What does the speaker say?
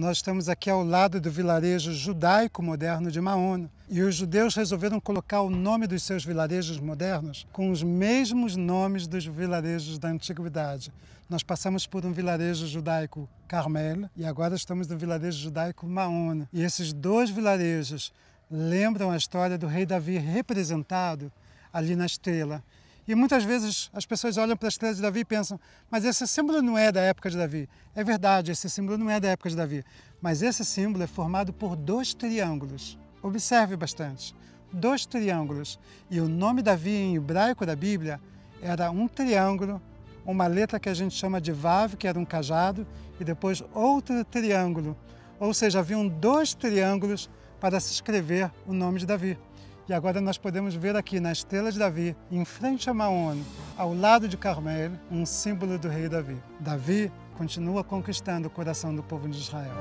Nós estamos aqui ao lado do vilarejo judaico moderno de Maona. E os judeus resolveram colocar o nome dos seus vilarejos modernos com os mesmos nomes dos vilarejos da antiguidade. Nós passamos por um vilarejo judaico, Carmel, e agora estamos no vilarejo judaico Maona. E esses dois vilarejos lembram a história do rei Davi representado ali na estrela. E muitas vezes as pessoas olham para a estrela de Davi e pensam, mas esse símbolo não é da época de Davi. É verdade, esse símbolo não é da época de Davi. Mas esse símbolo é formado por dois triângulos. Observe bastante. Dois triângulos. E o nome Davi em hebraico da Bíblia era um triângulo, uma letra que a gente chama de vav, que era um cajado, e depois outro triângulo. Ou seja, haviam dois triângulos para se escrever o nome de Davi. E agora nós podemos ver aqui na Estrela de Davi, em frente a Maona, ao lado de Carmel, um símbolo do rei Davi. Davi continua conquistando o coração do povo de Israel.